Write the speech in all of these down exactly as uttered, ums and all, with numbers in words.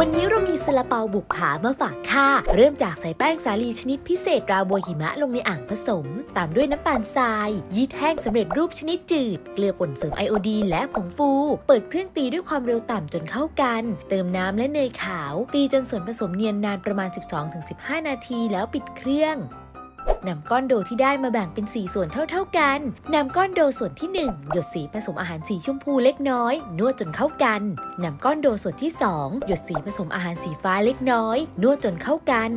วันนี้เรามีซาลาเปาบุกผามาฝากค่ะเริ่มจากใส่แป้งสาลีชนิดพิเศษราบัวหิมะลงในอ่างผสมตามด้วยน้ำตาลทรายยีสต์แห้งสำเร็จรูปชนิดจืดเกลือป่นเสริมไอโอดีนและผงฟูเปิดเครื่องตีด้วยความเร็วต่ำจนเข้ากันเติมน้ำและเนยขาวตีจนส่วนผสมเนียนนานประมาณ สิบสองถึงสิบห้า นาทีแล้วปิดเครื่องนำก้อนโดที่ได้มาแบ่งเป็นสี่ส่วนเท่าๆกันนำก้อนโดส่วนที่หนึ่งหยดสีผสมอาหารสีชมพูเล็กน้อยนวดจนเข้ากันนำก้อนโดส่วนที่สองหยดสีผสมอาหารสีฟ้าเล็กน้อยนวดจนเข้ากัน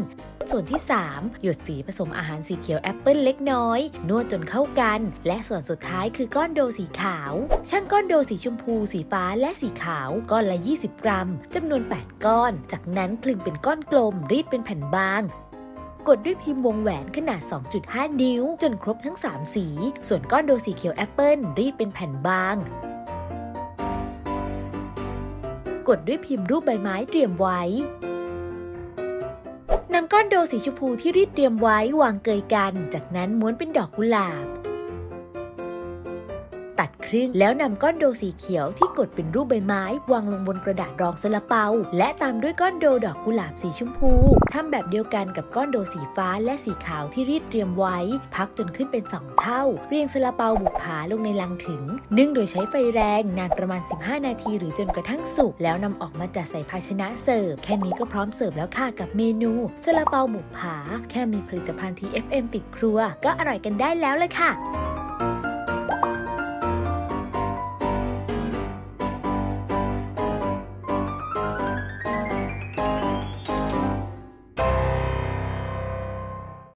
ส่วนที่สามหยดสีผสมอาหารสีเขียวแอปเปิ้ลเล็กน้อยนวดจนเข้ากันและส่วนสุดท้ายคือก้อนโดสีขาวชั่งก้อนโดสีชมพูสีฟ้าและสีขาวก้อนละยี่สิบกรัมจำนวนแปดก้อนจากนั้นคลึงเป็นก้อนกลมรีดเป็นแผ่นบางกดด้วยพิมพ์วงแหวนขนาด สองจุดห้า นิ้วจนครบทั้งสามสีส่วนก้อนโดสีเขียวแอปเปิ้ลรีดเป็นแผ่นบางกดด้วยพิมพ์รูปใบไม้เตรียมไว้นำก้อนโดสีชมพูที่รีดเตรียมไว้วางเกยกันจากนั้นม้วนเป็นดอกกุหลาบตัดครึ่งแล้วนำก้อนโดสีเขียวที่กดเป็นรูปใบไม้วางลงบนกระดาษรองซาลาเปาและตามด้วยก้อนโดดอกกุหลาบสีชมพูทำแบบเดียวกันกับก้อนโดสีฟ้าและสีขาวที่รีดเตรียมไว้พักจนขึ้นเป็นสองเท่าเรียงซาลาเปาบุกผาลงในลังถึงนึ่งโดยใช้ไฟแรงนานประมาณสิบห้านาทีหรือจนกระทั่งสุกแล้วนำออกมาจัดใส่ภาชนะเสิร์ฟแค่นี้ก็พร้อมเสิร์ฟแล้วค่ะกับเมนูซาลาเปาบุกผาแค่มีผลิตภัณฑ์ ที เอฟ เอ็ม ติดครัวก็อร่อยกันได้แล้วเลยค่ะ